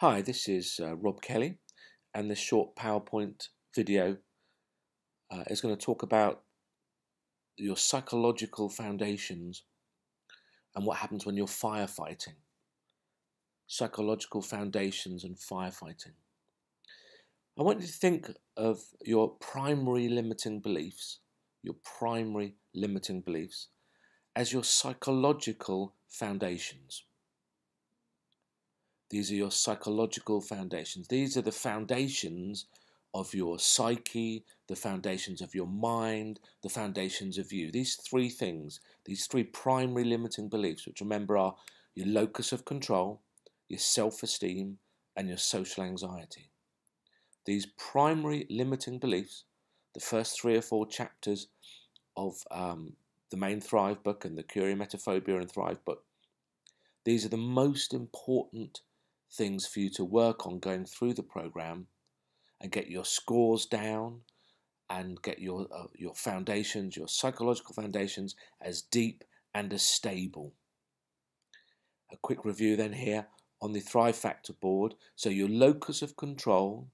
Hi, this is Rob Kelly, and this short PowerPoint video is going to talk about your psychological foundations and what happens when you're firefighting. Psychological foundations and firefighting. I want you to think of your primary limiting beliefs, as your psychological foundations. These are your psychological foundations. These are the foundations of your psyche, the foundations of your mind, the foundations of you. These three things, these three primary limiting beliefs, which remember are your locus of control, your self-esteem, and your social anxiety. These primary limiting beliefs, the first 3 or 4 chapters of the main Thrive book and the Cure Emetophobia and Thrive book, these are the most important things for you to work on going through the program and get your scores down and get your foundations, your psychological foundations, as deep and as stable. A quick review then here on the Thrive Factor board. So your locus of control,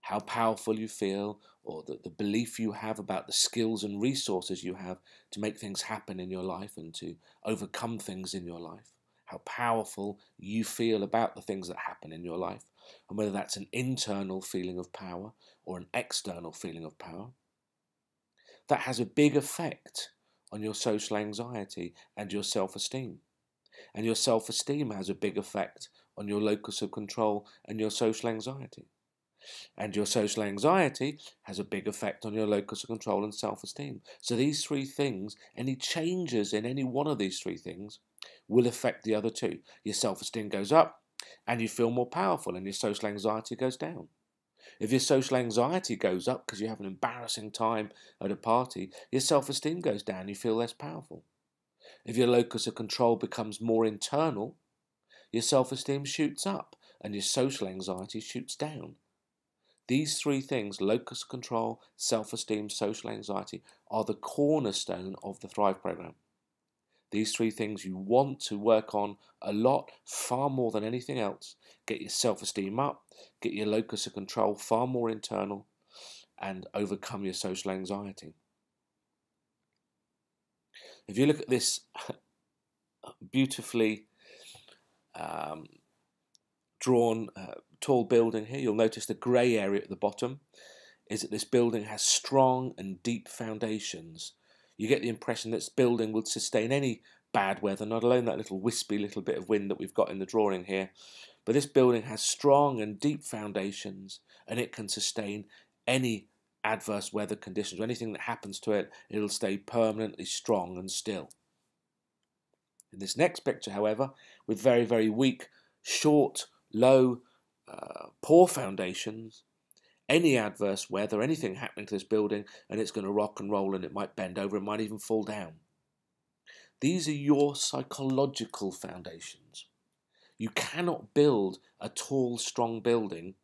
how powerful you feel, or the belief you have about the skills and resources you have to make things happen in your life and to overcome things in your life. How powerful you feel about the things that happen in your life, and whether that's an internal feeling of power or an external feeling of power. That has a big effect on your social anxiety and your self-esteem. And your self-esteem has a big effect on your locus of control and your social anxiety. And your social anxiety has a big effect on your locus of control and self-esteem. So these three things, any changes in any one of these three things will affect the other two. Your self-esteem goes up and you feel more powerful, and your social anxiety goes down. If your social anxiety goes up because you have an embarrassing time at a party, your self-esteem goes down, you feel less powerful. If your locus of control becomes more internal, your self-esteem shoots up and your social anxiety shoots down. These three things, locus of control, self-esteem, social anxiety, are the cornerstone of the Thrive Programme. These three things you want to work on a lot, far more than anything else. Get your self-esteem up, get your locus of control far more internal, and overcome your social anxiety. If you look at this beautifully drawn tall building here, you'll notice the grey area at the bottom is that this building has strong and deep foundations. You get the impression that this building would sustain any bad weather, not alone that little wispy little bit of wind that we've got in the drawing here. But this building has strong and deep foundations, and it can sustain any adverse weather conditions. Anything that happens to it, it'll stay permanently strong and still. In this next picture, however, with very, very weak, short, low, poor foundations, any adverse weather, anything happening to this building, and it's going to rock and roll, and it might bend over, it might even fall down. These are your psychological foundations. You cannot build a tall, strong building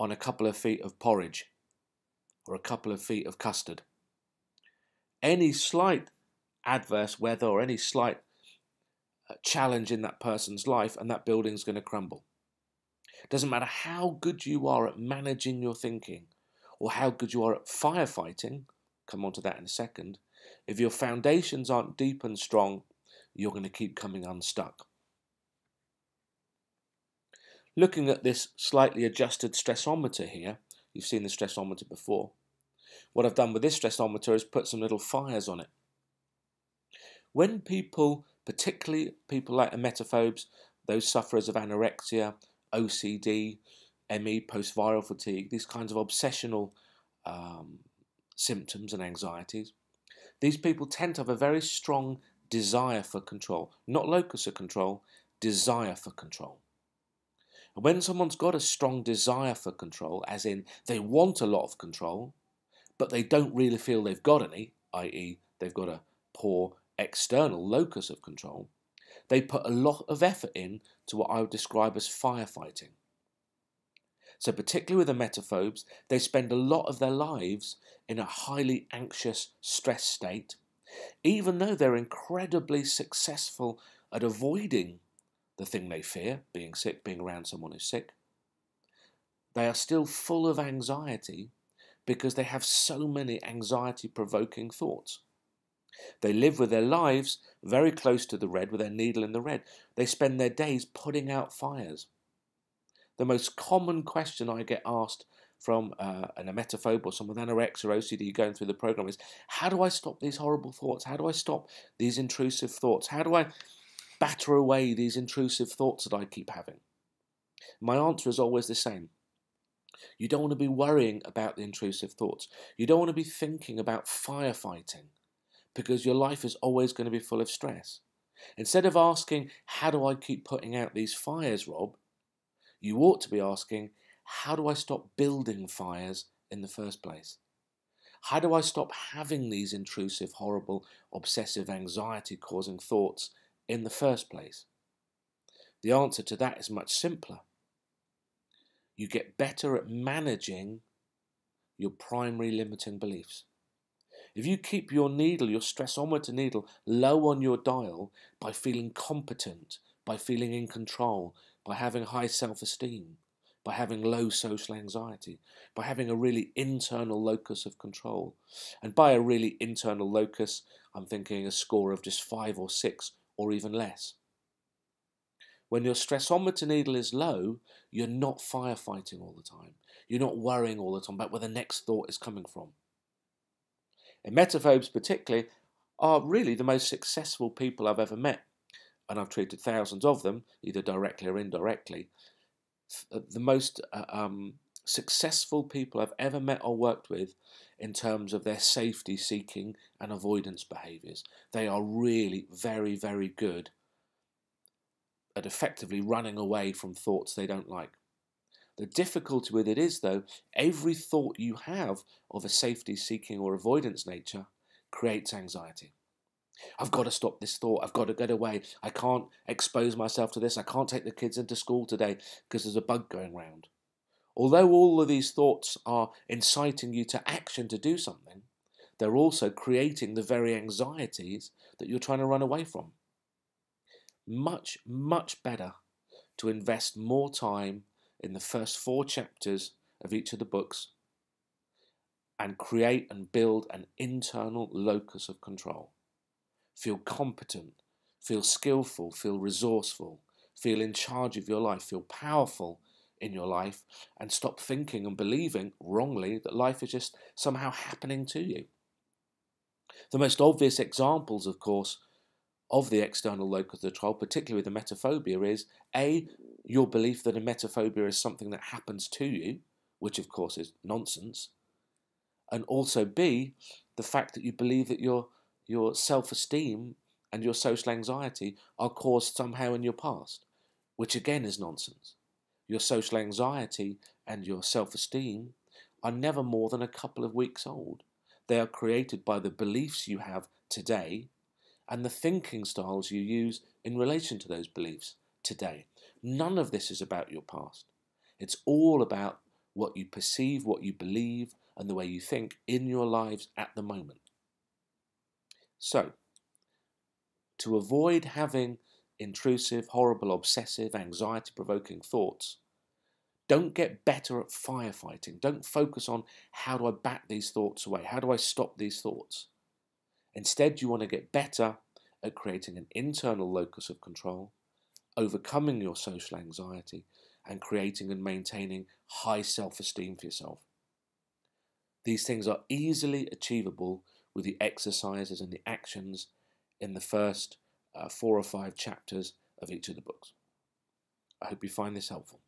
on a couple of feet of porridge or a couple of feet of custard. Any slight adverse weather or any slight challenge in that person's life, and that building's going to crumble. Doesn't matter how good you are at managing your thinking or how good you are at firefighting, come on to that in a second, if your foundations aren't deep and strong, you're going to keep coming unstuck. Looking at this slightly adjusted stressometer here, you've seen the stressometer before. What I've done with this stressometer is put some little fires on it. When people, particularly people like emetophobes, those sufferers of anorexia, OCD, ME, post-viral fatigue, these kinds of obsessional symptoms and anxieties, these people tend to have a very strong desire for control. Not locus of control, desire for control. And when someone's got a strong desire for control, as in they want a lot of control, but they don't really feel they've got any, i.e. they've got a poor external locus of control, they put a lot of effort in to what I would describe as firefighting. So particularly with emetophobes, they spend a lot of their lives in a highly anxious stress state, even though they're incredibly successful at avoiding the thing they fear, being sick, being around someone who's sick. They are still full of anxiety because they have so many anxiety-provoking thoughts. They live with their lives very close to the red, with their needle in the red. They spend their days putting out fires. The most common question I get asked from an emetophobe or someone with anorexia or OCD going through the program is, how do I stop these horrible thoughts? How do I stop these intrusive thoughts? How do I batter away these intrusive thoughts that I keep having? My answer is always the same. You don't want to be worrying about the intrusive thoughts. You don't want to be thinking about firefighting, because your life is always going to be full of stress. Instead of asking, how do I keep putting out these fires, Rob? You ought to be asking, how do I stop building fires in the first place? How do I stop having these intrusive, horrible, obsessive, anxiety-causing thoughts in the first place? The answer to that is much simpler. You get better at managing your primary limiting beliefs. If you keep your needle, your stressometer needle, low on your dial by feeling competent, by feeling in control, by having high self-esteem, by having low social anxiety, by having a really internal locus of control. And by a really internal locus, I'm thinking a score of just 5 or 6 or even less. When your stressometer needle is low, you're not firefighting all the time. You're not worrying all the time about where the next thought is coming from. Emetophobes particularly are really the most successful people I've ever met, and I've treated thousands of them, either directly or indirectly. The most successful people I've ever met or worked with in terms of their safety seeking and avoidance behaviours. They are really very, very good at effectively running away from thoughts they don't like. The difficulty with it is, though, every thought you have of a safety-seeking or avoidance nature creates anxiety. I've got to stop this thought. I've got to get away. I can't expose myself to this. I can't take the kids into school today because there's a bug going round. Although all of these thoughts are inciting you to action to do something, they're also creating the very anxieties that you're trying to run away from. Much, much better to invest more time in the first 4 chapters of each of the books and create and build an internal locus of control. Feel competent, feel skillful, feel resourceful, feel in charge of your life, feel powerful in your life, and stop thinking and believing wrongly that life is just somehow happening to you. The most obvious examples, of course, of the external locus of control, particularly with emetophobia, is A, your belief that emetophobia is something that happens to you, which of course is nonsense, and also B, the fact that you believe that your self-esteem and your social anxiety are caused somehow in your past, which again is nonsense. Your social anxiety and your self-esteem are never more than a couple of weeks old. They are created by the beliefs you have today and the thinking styles you use in relation to those beliefs today. None of this is about your past. It's all about what you perceive, what you believe, and the way you think in your lives at the moment. So, to avoid having intrusive, horrible, obsessive, anxiety-provoking thoughts, don't get better at firefighting. Don't focus on how do I bat these thoughts away? How do I stop these thoughts? Instead, you want to get better at creating an internal locus of control, overcoming your social anxiety, and creating and maintaining high self-esteem for yourself. These things are easily achievable with the exercises and the actions in the first 4 or 5 chapters of each of the books. I hope you find this helpful.